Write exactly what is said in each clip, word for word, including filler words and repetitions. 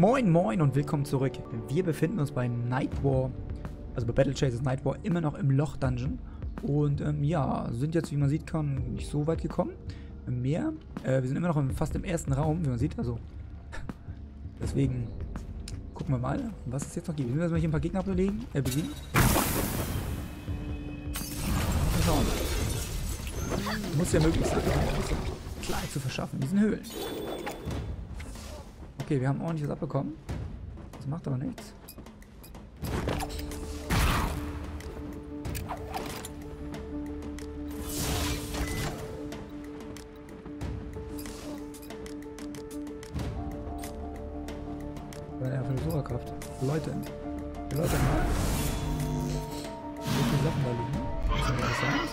Moin moin und willkommen zurück. Wir befinden uns bei Nightwar, also bei Battle Chasers Nightwar, immer noch im Loch Dungeon. Und ähm, ja, sind jetzt, wie man sieht kann, nicht so weit gekommen. Mehr. Äh, wir sind immer noch im, fast im ersten Raum, wie man sieht. Also deswegen gucken wir mal, was es jetzt noch gibt. Wir müssen mal hier ein paar Gegner ablegen, äh, besiegen. Mal schauen. Muss ja möglich sein, klar zu verschaffen in diesen Höhlen. Okay, wir haben ordentlich was abbekommen. Das macht aber nichts. Bei der Versucherkraft. Leute. Die Leute mal. So viele Sachen da liegen. Das ist interessant.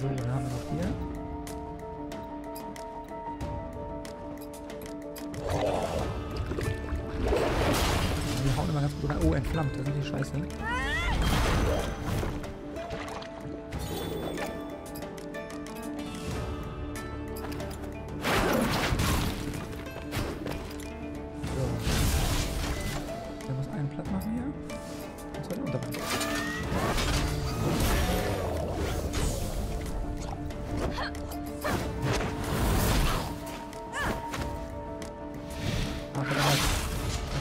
So, dann haben wir noch hier. Wir hauen immer ganz gut rein. Oh, entflammt, das ist nicht scheiße.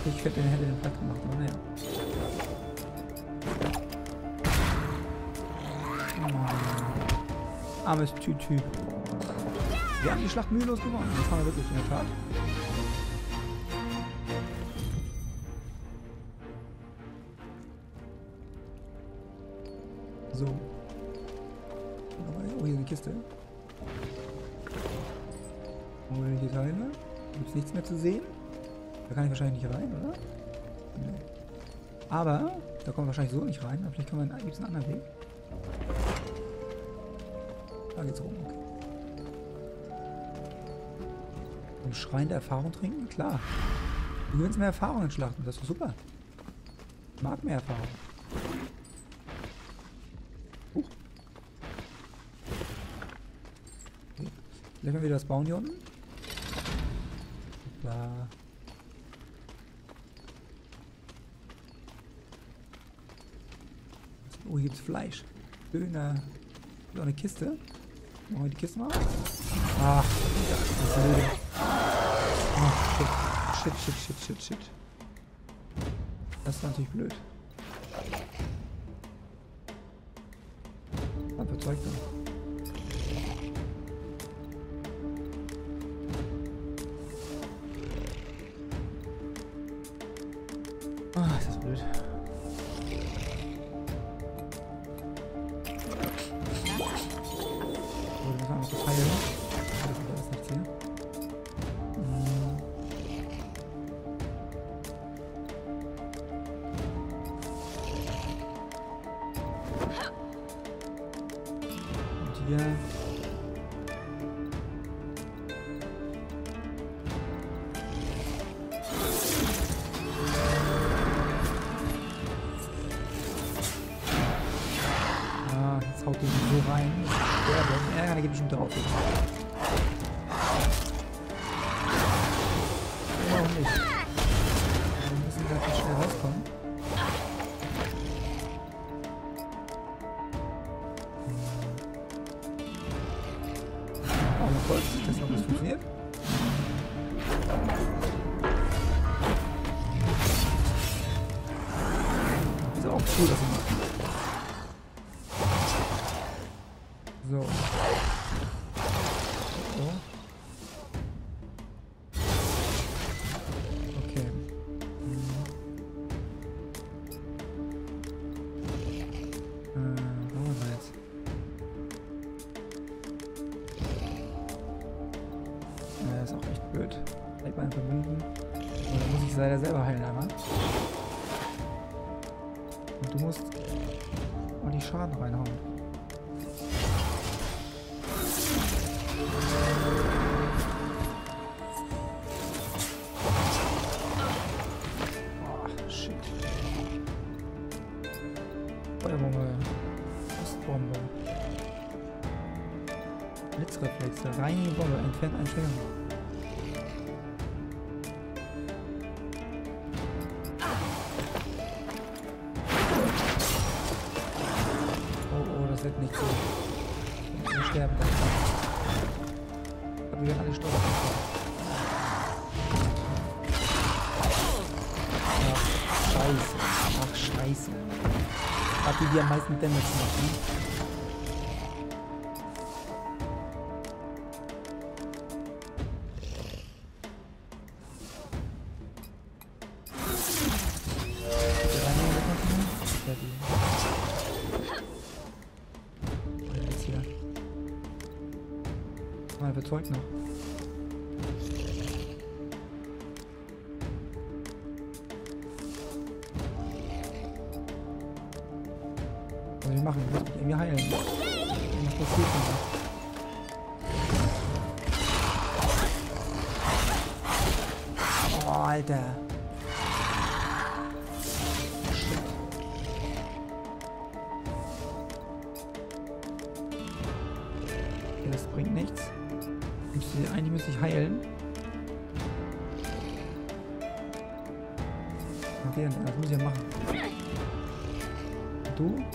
Ich hätte den Hellen platt gemacht, aber naja. Oh, armes Tü-Typ. Wir haben die Schlacht mühelos gewonnen. Das haben wir wirklich in der Tat. So. Oh, hier ist eine Kiste. Holen wir die Teile. Gibt es nichts mehr zu sehen. Da kann ich wahrscheinlich nicht rein, oder? Nee. Aber, da kommen wir wahrscheinlich so nicht rein. Aber vielleicht kann man, gibt's einen anderen Weg. Da geht's rum, okay. Im Schrein der Erfahrung trinken? Klar. Du gewinnst mehr Erfahrung in Schlachten. Das ist doch super. Ich mag mehr Erfahrung. Huch. Okay. Vielleicht mal wieder das bauen hier unten. Hoppla. Oh, hier gibt's Fleisch. Döner. Ist auch eine Kiste. Machen wir die Kiste mal auf. Ach, das ist blöd. Ach, shit. Shit, shit, shit, shit, shit. Das ist natürlich blöd. Was für Zeug da? Ach, ist das blöd. Ja. Ah, jetzt haut die so rein. Ja, da geht bestimmt drauf. Warum nicht? Wir müssen da schnell rauskommen. Kurz, dass noch was funktioniert. Das ist auch cool, dass wir machen. So. So. Okay. Hm. Äh. Das ist auch echt blöd. Bleib mal einfach liegen. Und dann muss ich leider selber heilen einmal. Und du musst auch die Schaden reinhauen. Boah, shit. Feuerbombe. Ostbombe. Blitzreflexe. Rein in die Bombe. Entfernt ein Schwert. Oh, oh, das wird nicht gut. Wir sterben. Aber wir werden alle Stoffe. Ach, scheiße. Ach, scheiße. Hat die die am meisten Damage machen? Zeug noch. Was wir machen, ich muss mich irgendwie heilen. Ich muss das gut machen. Oh, Alter. Okay, das bringt nichts. Eigentlich müsste ich heilen. Okay, das muss ich ja machen. Du?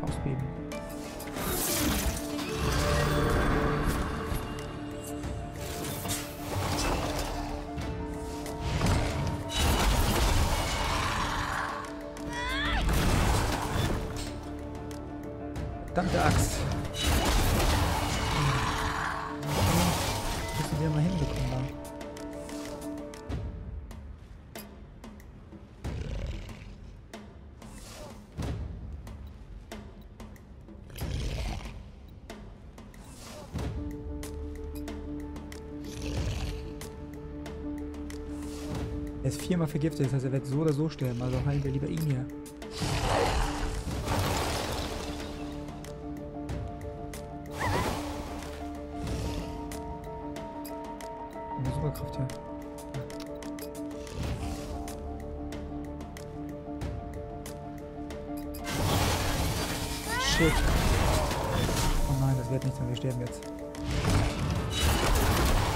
Faustbeben. Verdammte Axt. Müssen wir mal hinbekommen da. Er ist viermal vergiftet, das heißt, er wird so oder so sterben, also heilen wir lieber ihn hier. Superkraft, ja. Shit. Oh nein, das wird nichts mehr. Wir sterben jetzt.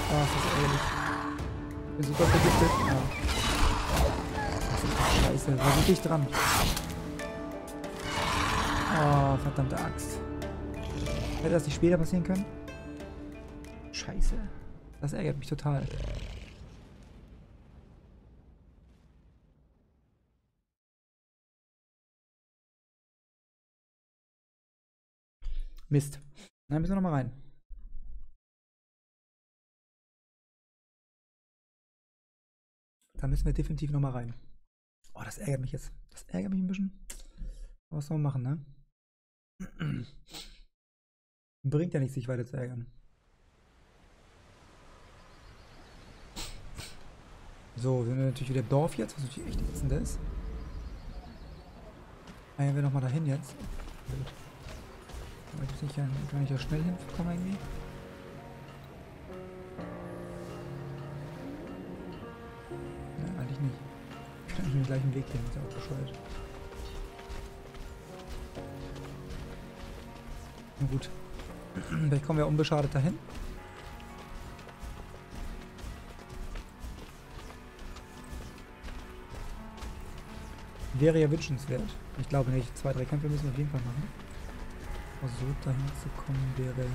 Ah, oh, das ist ehrlich. Ich bin super vergiftet. Ja. Das ist doch scheiße. War wirklich dran. Oh, verdammte Axt. Hätte das nicht später passieren können? Scheiße. Das ärgert mich total. Mist. Dann müssen wir nochmal rein. Da müssen wir definitiv nochmal rein. Oh, das ärgert mich jetzt. Das ärgert mich ein bisschen. Aber was soll man machen, ne? Bringt ja nichts, sich weiter zu ärgern. So, sind wir natürlich wieder im Dorf jetzt, was natürlich echt ätzend ist. Eilen wir nochmal dahin jetzt. Ich weiß nicht, kann ich da schnell hinkommen irgendwie? Nein, eigentlich nicht. Ich kann den gleichen Weg gehen, ist ja auch bescheuert. Na gut. Vielleicht kommen wir unbeschadet dahin. Wäre ja wünschenswert. Ich glaube nicht. Zwei, drei Kämpfe müssen wir auf jeden Fall machen. Versuch dahin zu kommen wäre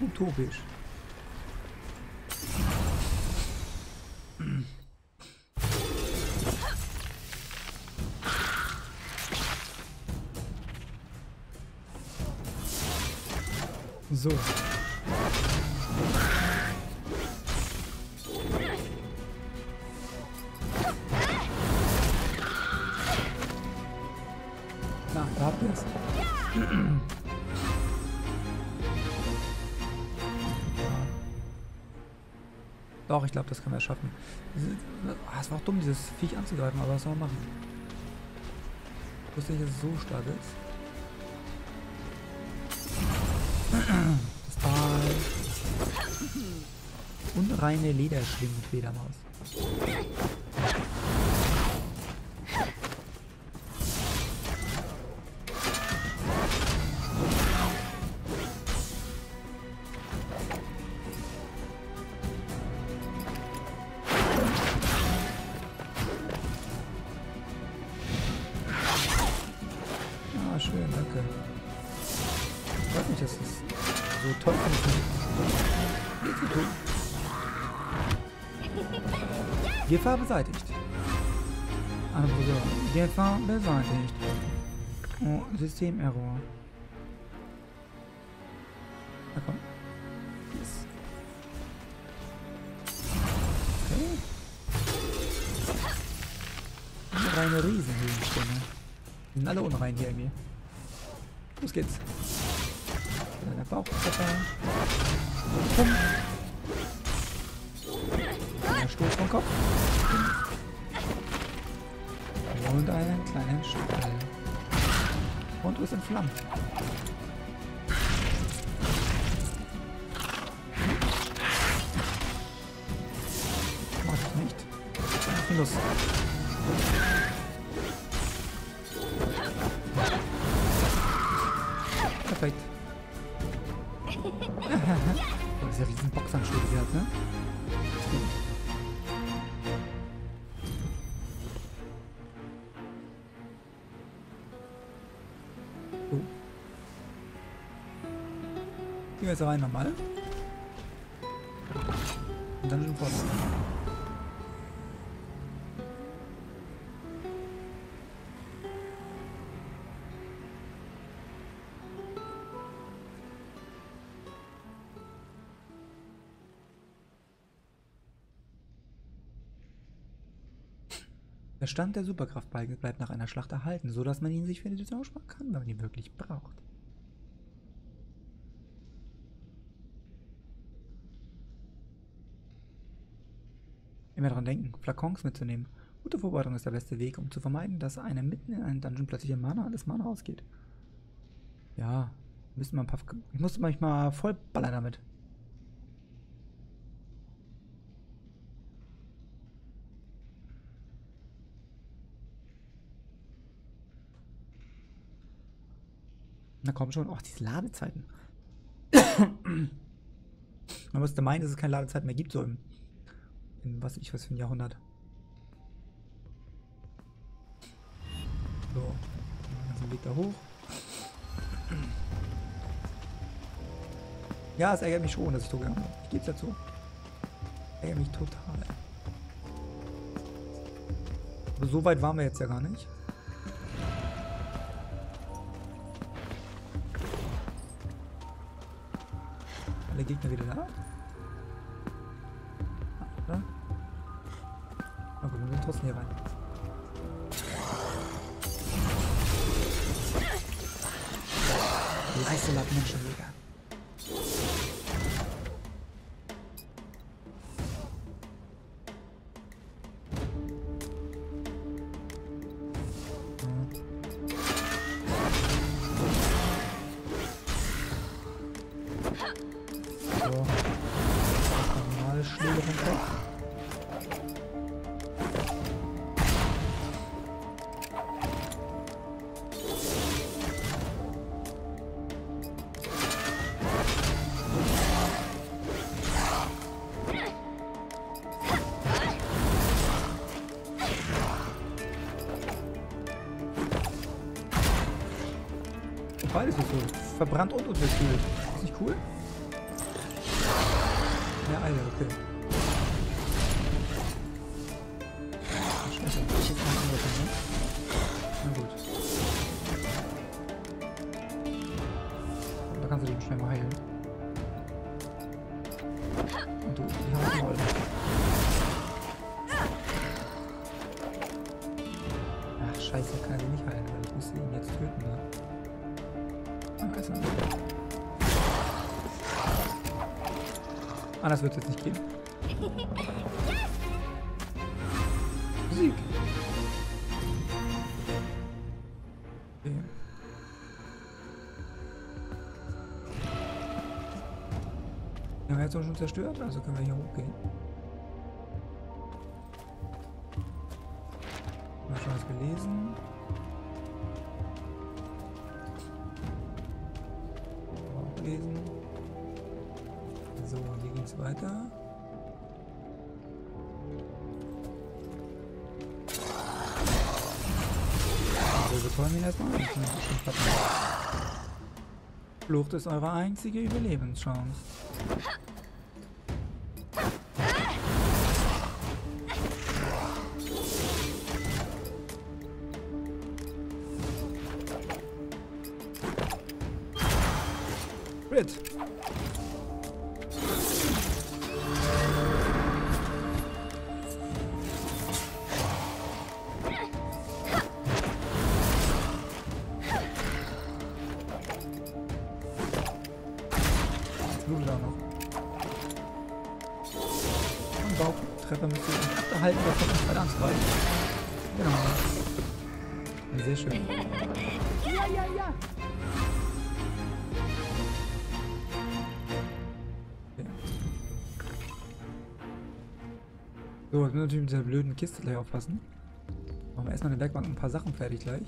utopisch. So. Doch, ich glaube, das können wir schaffen. Es war auch dumm, dieses Viech anzugreifen, aber was soll man machen? Ich wusste nicht, dass es so stark ist. Das war unreine Lederschlingenfledermaus. Gefahr beseitigt. Eine Person. Gefahr beseitigt. Oh, Systemerror. Na komm. Yes. Okay. Das ist eine riesen Höhlenstimme. Die sind alle unrein hier irgendwie. Los geht's. Kleiner Bauchpfeffer. Pum. Kleiner Stoß vom Kopf. Und einen kleinen Strahl. Und du bist in Flammen. Mach ich nicht. Ich Lust. Perfekt. Das ist ja riesen Boxhandschuhe gehabt, ne? Gehen wir jetzt rein nochmal. Und dann schon Boss. Der Stand der Superkraftbalken bleibt nach einer Schlacht erhalten, so dass man ihn sich für die Edition sparen kann, wenn man ihn wirklich braucht. Immer daran denken, Flakons mitzunehmen. Gute Vorbereitung ist der beste Weg, um zu vermeiden, dass einem mitten in einem Dungeon plötzlich ein Mana, alles Mana ausgeht. Ja, müssen wir ein paar. Ich muss manchmal voll ballern damit. Na komm schon, auch diese Ladezeiten. Man müsste meinen, dass es keine Ladezeiten mehr gibt, so im. In was ich was für ein Jahrhundert. So, also Weg da hoch. Ja, es ärgert mich schon, dass ich so gegangen bin. Ich gebe es dazu. Ärgert mich total. Aber so weit waren wir jetzt ja gar nicht. Alle Gegner wieder da. Trotzdem hier rein. Leiste lag Menschen mega. So. Normale Schläge vom Kopf. Beides ist so. Verbrannt und unterkühlt. Ist nicht cool? Ja, Alter, okay. Scheiße, ich jetzt mal angefangen, ne? Na gut. Da kannst du dich schnell mal heilen. Und du, die haben wir mal. Ach, scheiße, kann ich nicht heilen, weil ich musste ihn jetzt töten, ne? Anders wird es jetzt nicht gehen. Musik! Okay. Den haben wir jetzt auch schon zerstört, also können wir hier hochgehen. Haben wir schon was gelesen? So, hier geht's weiter. Also, wir wollen ihn erstmal. Flucht ist eure einzige Überlebenschance. shit. So, ich muss natürlich mit dieser blöden Kiste gleich aufpassen. Machen wir erstmal eine Werkbank und ein paar Sachen fertig gleich.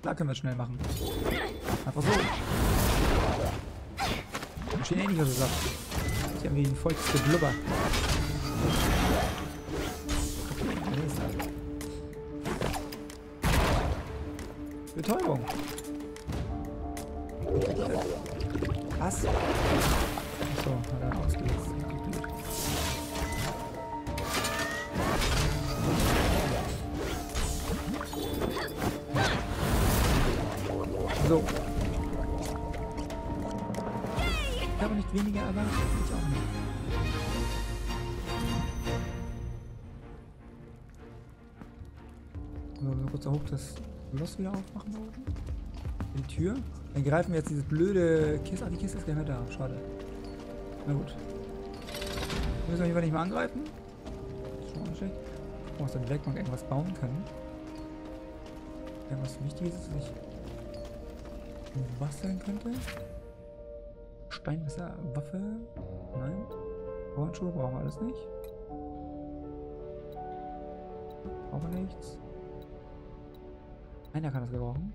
Da können wir es schnell machen. Einfach so. Ich verstehe eh nicht, was du sagst. Ich habe wie ein volles Geblubber. Betäubung. Was? Achso, hat er ausgelöst. So. Ich habe nicht weniger erwartet, ich auch nicht. So, wir kurz hoch das Schloss wieder aufmachen wollten. Die Tür. Dann greifen wir jetzt dieses blöde Kiste. Ah, die Kiste ist gar nicht mehr da. Schade. Na gut. Müssen wir jedenfalls nicht mehr angreifen. Das ist schon anständig. Oh, aus der Blackbank irgendwas bauen können. Irgendwas Wichtiges, was ich basteln könnte. Steinmesser, Waffe. Nein. Bauernschuhe brauchen wir alles nicht. Brauchen wir nichts. Einer kann das gebrauchen.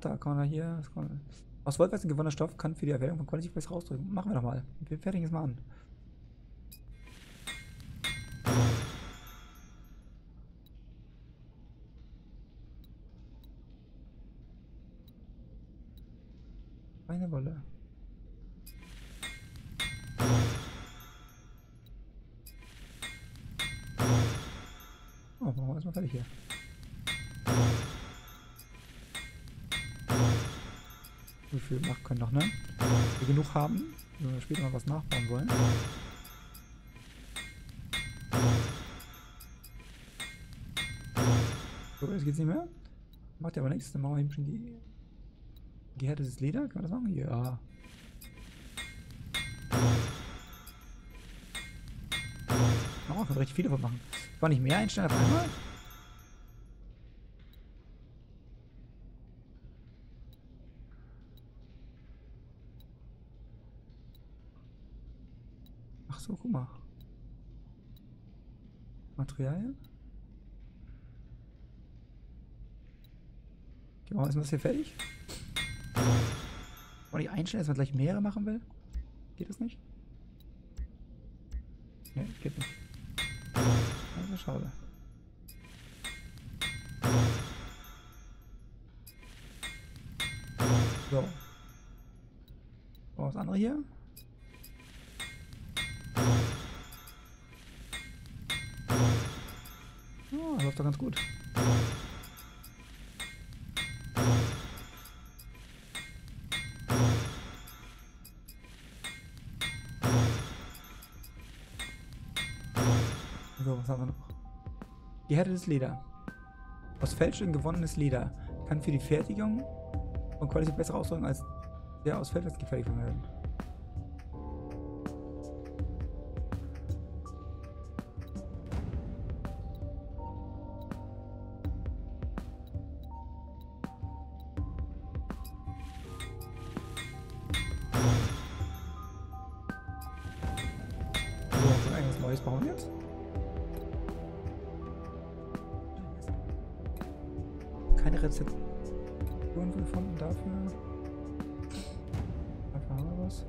Da kann man hier. Aus Wollweizen gewonnener Stoff kann für die Erwähnung von Quality Place rausdrücken. Machen wir doch mal. Wir fertigen es mal an. Eine Wolle. Oh, machen wir erstmal fertig hier. Wie viel machen können noch, ne? Wenn wir genug haben, wenn wir später mal was nachbauen wollen. So, jetzt geht's nicht mehr. Macht ja aber nichts, dann machen wir eben schon die gehärtetes Leder, kann man das machen? Ja. Oh, ich kann recht viele davon machen. Ich kann nicht mehr einstellen auf einmal. So, guck mal. Materialien. Okay, machen wir das hier fertig. Wollen die einstellen, dass man gleich mehrere machen will? Geht das nicht? Ne, geht nicht. Also schade. So. Brauchen wir das andere hier? Läuft doch ganz gut. So, was haben wir noch? Gehärtetes Leder. Aus Feldstücken gewonnenes Leder. Kann für die Fertigung und Qualität besser ausdrücken als der aus Feldweizen gefertigt werden. Keine Rezepturen gefunden dafür. Dafür haben wir was.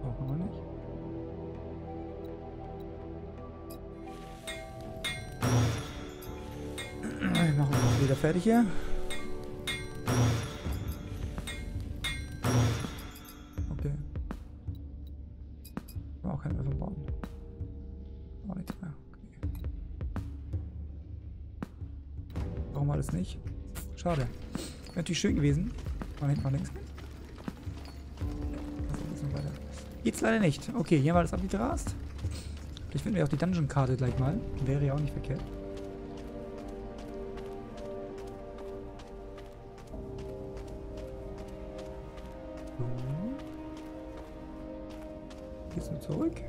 Brauchen wir nicht. wieder fertig hier. Okay. Auch kein Öfen bauen. Auch nichts mehr. Okay. Warum war das nicht? Schade. Wäre natürlich schön gewesen. Mal hinten, mal links. Geht's leider nicht. Okay, hier haben wir das abgegrast. Vielleicht finden wir auch die Dungeon-Karte gleich mal. Wäre ja auch nicht verkehrt. So. Geht's nur zurück.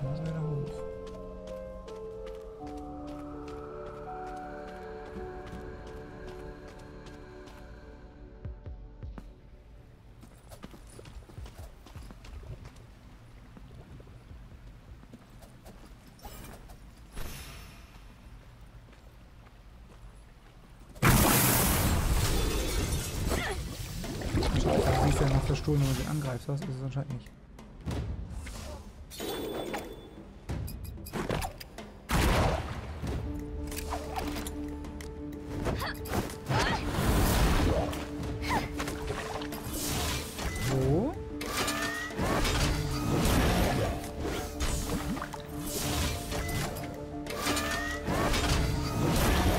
Dann müssen wir da hoch. Wenn man den angreift, das ist es anscheinend nicht. So.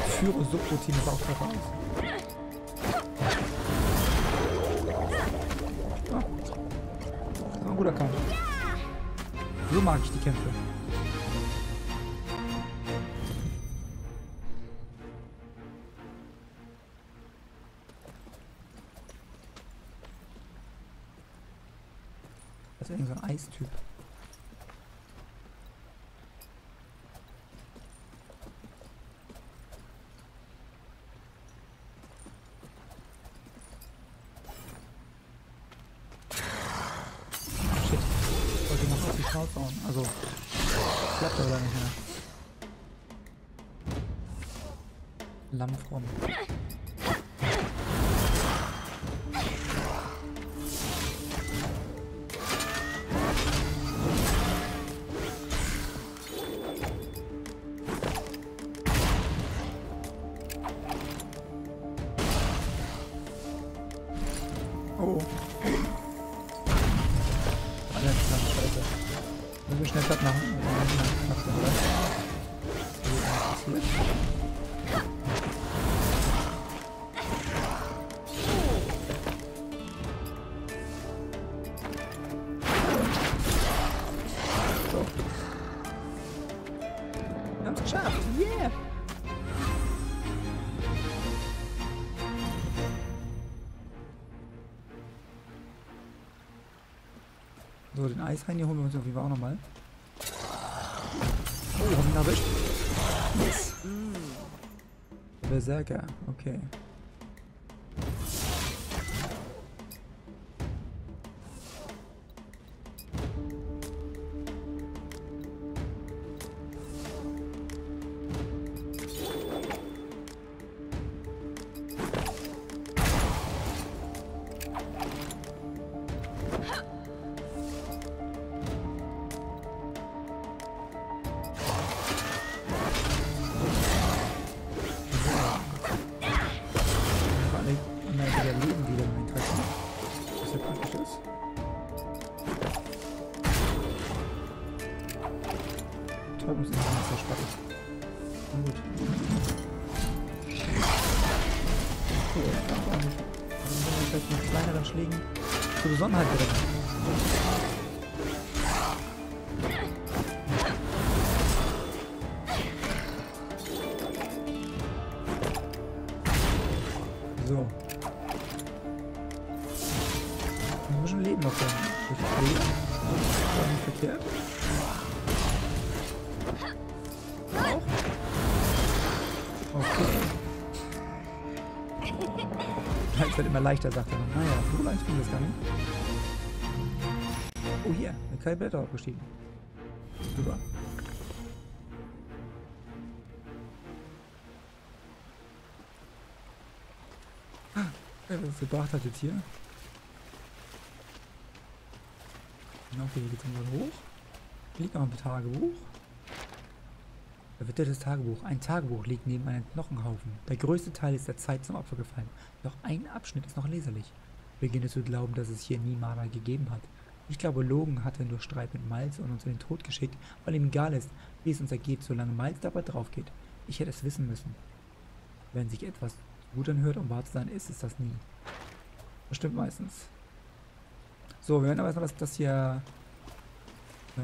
Führe Subroutine ist auch drauf aus. Guter Kampf. So mag ich die Kämpfe. Das ist irgend so ein Eistyp. Also, klappt aber nicht mehr. Lammfromm. Oh. Alle zusammen, Scheiße. Müssen wir schnell platt machen. Wir haben es geschafft. Yeah! So, den Eishain hier holen wir uns auf jeden Fall auch nochmal. Oh, haben ihn erwischt. Yes. Berserker, okay. Zur Besonderheit wieder. So. Ein bisschen Leben noch drin. Das ist nicht verkehrt. Okay. Es wird immer leichter, sagt er. Naja, so leicht ging das gar nicht. Oh, hier, eine kleine Blätter aufgestiegen. Super. Ah, was gebracht hat jetzt hier. Okay, hier geht es nochmal hoch. Hier liegt noch ein Tagebuch. Verwittertes Tagebuch. Ein Tagebuch liegt neben einem Knochenhaufen. Der größte Teil ist der Zeit zum Opfer gefallen. Doch ein Abschnitt ist noch leserlich. Ich beginne zu glauben, dass es hier nie Marder gegeben hat. Ich glaube, Logan hatte nur Streit mit Miles und uns in den Tod geschickt, weil ihm egal ist, wie es uns ergeht, solange Miles dabei drauf geht. Ich hätte es wissen müssen. Wenn sich etwas gut anhört, um wahr zu sein, ist es das nie. Das stimmt meistens. So, wir werden aber erstmal das hier, ähm,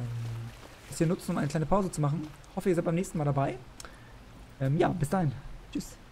das hier nutzen, um eine kleine Pause zu machen. Ich hoffe, ihr seid beim nächsten Mal dabei. Ähm, ja, bis dahin. Tschüss.